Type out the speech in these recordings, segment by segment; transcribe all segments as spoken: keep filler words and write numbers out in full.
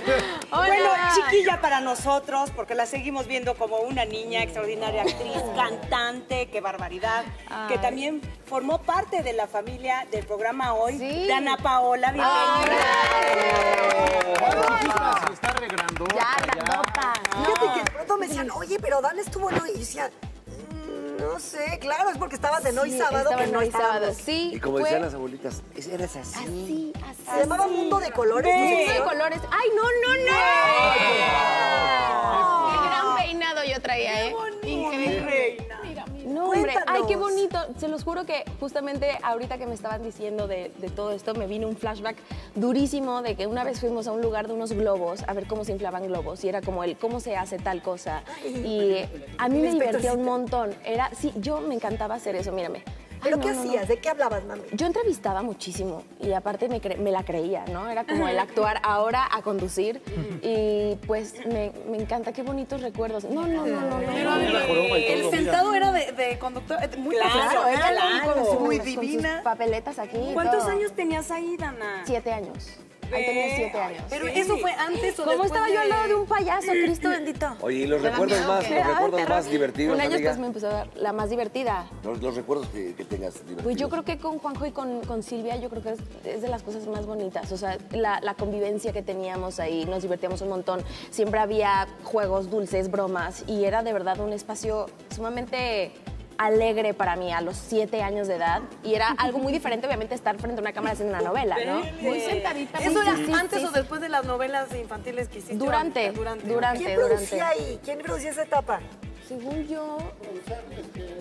bien. Hola. Bueno, chiquilla para nosotros, porque la seguimos viendo como una niña extraordinaria, actriz, cantante, qué barbaridad, ay, que también formó parte de la familia del programa Hoy. Sí. Danna Paola, bienvenida. Se está re grandota. Ya, grandota. Fíjate que de pronto me decían, oye, pero Danna estuvo en Hoy. Y decían, no sé, claro, es porque estabas en Hoy sí, Sábado, que en Hoy Sábado, sí. Y como fue... decían las abuelitas, eras así. Así, así. Se llamaba Mundo de Colores. Sí. Mundo de Colores. ¡Ay, no, no, no! ¡Oh! ¡Qué gran peinado yo traía, eh! ¡Qué bonito! Increíble. Mira, mira. No, hombre, cuéntanos. ¡Ay, qué bonito! Se los juro que justamente ahorita que me estaban diciendo de, de todo esto, me vino un flashback durísimo de que una vez fuimos a un lugar de unos globos, a ver cómo se inflaban globos, y era como el cómo se hace tal cosa. Ay, y a mí me divertía un montón. Era, sí, yo me encantaba hacer eso, mírame. ¿Pero no, qué hacías? No, no. ¿De qué hablabas, mami? Yo entrevistaba muchísimo y aparte me, cre me la creía, ¿no? Era como el actuar ahora a conducir y pues me, me encanta, qué bonitos recuerdos. No, no, no, no. Pero no, no. El sentado era de, de conductor, muy claro, era claro, claro, muy divina. Sus papeletas aquí. ¿Cuántos todo. años tenías ahí, Danna? Siete años. Ahí tenía siete años. Pero sí, eso fue antes o ¿Cómo después estaba de... yo al lado de un payaso, Cristo bendito? Oye, y los recuerdos miedo, más, los recuerdos más divertidos, Un año después me empezó a dar la más divertida. Los, los recuerdos que, que tengas divertidos. Pues yo creo que con Juanjo y con, con Silvia, yo creo que es, es de las cosas más bonitas. O sea, la, la convivencia que teníamos ahí, nos divertíamos un montón. Siempre había juegos, dulces, bromas. Y era de verdad un espacio sumamente... alegre para mí a los siete años de edad y era algo muy diferente, obviamente, estar frente a una cámara haciendo una novela, ¿no? Muy sentadita. ¿Eso era sí, antes sí, o después de las novelas infantiles que hiciste? Durante, durante. durante ¿Quién durante. producía ahí? ¿Quién producía esa etapa? Según yo...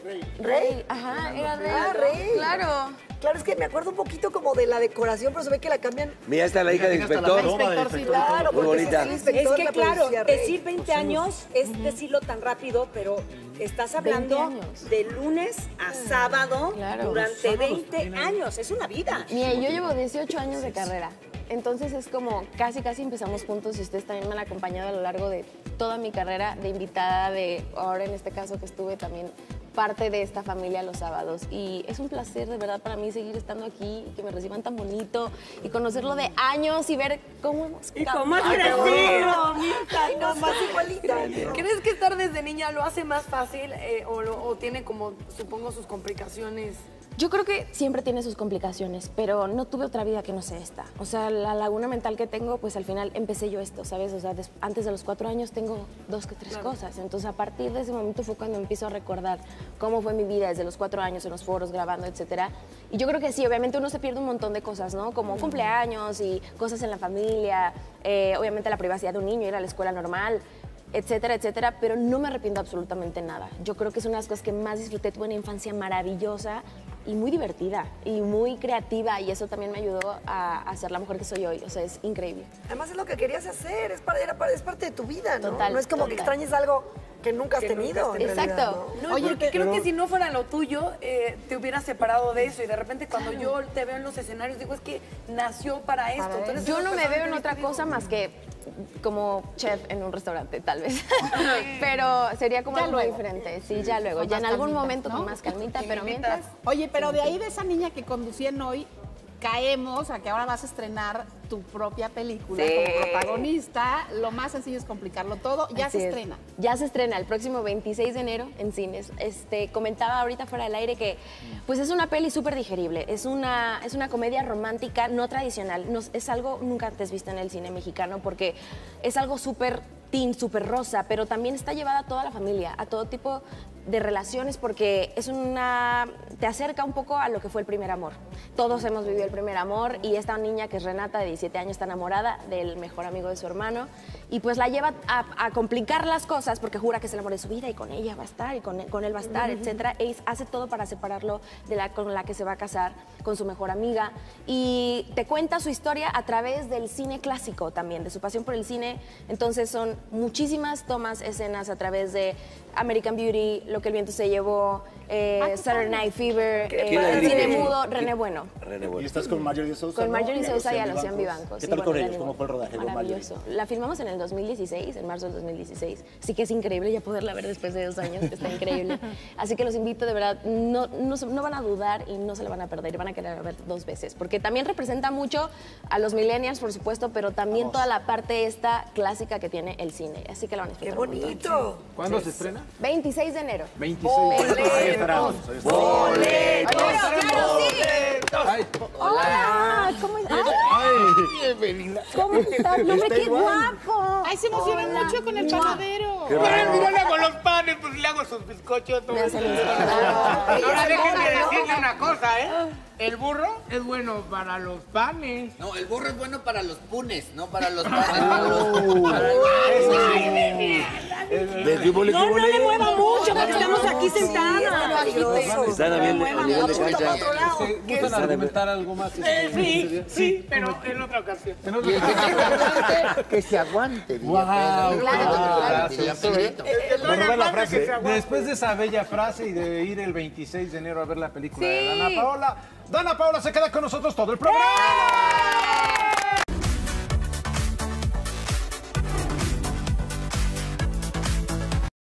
Rey. Rey, ajá, era Rey. Ah, Rey. Claro. Claro, es que me acuerdo un poquito como de la decoración, pero se ve que la cambian. Mira, está la hija del inspector. Claro, muy bonita. Es que claro, decir veinte años es decirlo tan rápido, pero estás hablando de lunes a sábado durante veinte años. Es una vida. Mira, yo llevo dieciocho años de carrera. Entonces es como casi, casi empezamos juntos y ustedes también me han acompañado a lo largo de toda mi carrera de invitada, de ahora en este caso que estuve también parte de esta familia los sábados. Y es un placer de verdad para mí seguir estando aquí y que me reciban tan bonito y conocerlo de años y ver cómo hemos... Y cómo has crecido, mija, no más igualita. ¿Crees que estar desde niña lo hace más fácil eh, o, lo, o tiene como, supongo, sus complicaciones? Yo creo que siempre tiene sus complicaciones, pero no tuve otra vida que no sea esta. O sea, la laguna mental que tengo, pues al final empecé yo esto, ¿sabes? O sea, antes de los cuatro años tengo dos que tres cosas. Entonces, a partir de ese momento fue cuando empiezo a recordar cómo fue mi vida desde los cuatro años en los foros, grabando, etcétera. Y yo creo que sí, obviamente uno se pierde un montón de cosas, ¿no? Como cumpleaños y cosas en la familia, eh, obviamente la privacidad de un niño, ir a la escuela normal, etcétera, etcétera, pero no me arrepiento absolutamente nada. Yo creo que es una de las cosas que más disfruté. Tuve una infancia maravillosa y muy divertida y muy creativa y eso también me ayudó a, a ser la mujer que soy hoy. O sea, es increíble. Además es lo que querías hacer, es, para, era, es parte de tu vida, ¿no? Total, no es como total. que extrañes algo que nunca has que tenido. Nunca has Exacto. Realidad, ¿no? No, Oye, porque creo no... que si no fuera lo tuyo, eh, te hubieras separado de eso. Y de repente cuando claro. yo te veo en los escenarios, digo, es que nació para esto. Para Entonces, yo no me veo en otra cosa más que como chef en un restaurante, tal vez. Pero sería como ya algo luego. diferente. Sí, ya luego. Con ya en algún calmita, momento ¿no? con más calmita, pero mientras... Oye, pero de ahí de esa niña que conducía en Hoy... caemos a que ahora vas a estrenar tu propia película sí. como protagonista. Lo más sencillo es complicarlo todo. Ya Así se es. estrena. Ya se estrena el próximo veintiséis de enero en cines. Este, comentaba ahorita fuera del aire que pues es una peli súper digerible. Es una, es una comedia romántica no tradicional. Nos, es algo nunca antes visto en el cine mexicano porque es algo súper... teen, súper rosa, pero también está llevada a toda la familia, a todo tipo de relaciones, porque es una... te acerca un poco a lo que fue el primer amor. Todos hemos vivido el primer amor y esta niña que es Renata, de diecisiete años, está enamorada del mejor amigo de su hermano y pues la lleva a, a complicar las cosas porque jura que es el amor de su vida y con ella va a estar y con él, con él va a estar, etcétera. E hace todo para separarlo de la con la que se va a casar, con su mejor amiga, y te cuenta su historia a través del cine clásico también, de su pasión por el cine. Entonces son muchísimas tomas, escenas a través de American Beauty, Lo que el viento se llevó, eh, Saturday Night Fever, Cine eh, Mudo, René Bueno. René Bueno. Y estás con Marjorie Sousa. Con Marjorie Sousa y Alucía Vivancos. ¿Qué tal sí, con bueno, ellos? ¿Cómo fue el rodaje con Marjorie? La filmamos en el dos mil dieciséis, en marzo del dos mil dieciséis. Así que es increíble ya poderla ver después de dos años, está increíble. Así que los invito, de verdad, no, no, no van a dudar y no se la van a perder, van a querer ver dos veces. Porque también representa mucho a los millennials, por supuesto, pero también Vamos. toda la parte esta clásica que tiene el cine. Así que la van a disfrutar. ¡Qué bonito! ¿Cuándo sí. se estrena? veintiséis de enero. veintiséis de enero. ¡Boletos! ¡Boletos! ¡Hola! ¿Cómo estás? ¡Ay! ¿Cómo estás? ¡No me qué guapo! ¡Ay, se emocionan mucho con el panadero! ¡Mírala con los panes! Pues le hago sus bizcochos. Ahora déjenme decirle una cosa, ¿eh? El burro es bueno para los panes. No, el burro es bueno para los punes, no para los panes. No, no le mueva mucho, porque estamos aquí sentadas. Están bien. ¿Gustan argumentar algo más? Sí, sí, pero en otra ocasión. Que se aguante. Guau. Después de esa bella frase y de ir el veintiséis de enero a ver la película de Danna Paola, Danna Paola se queda con nosotros todo el programa.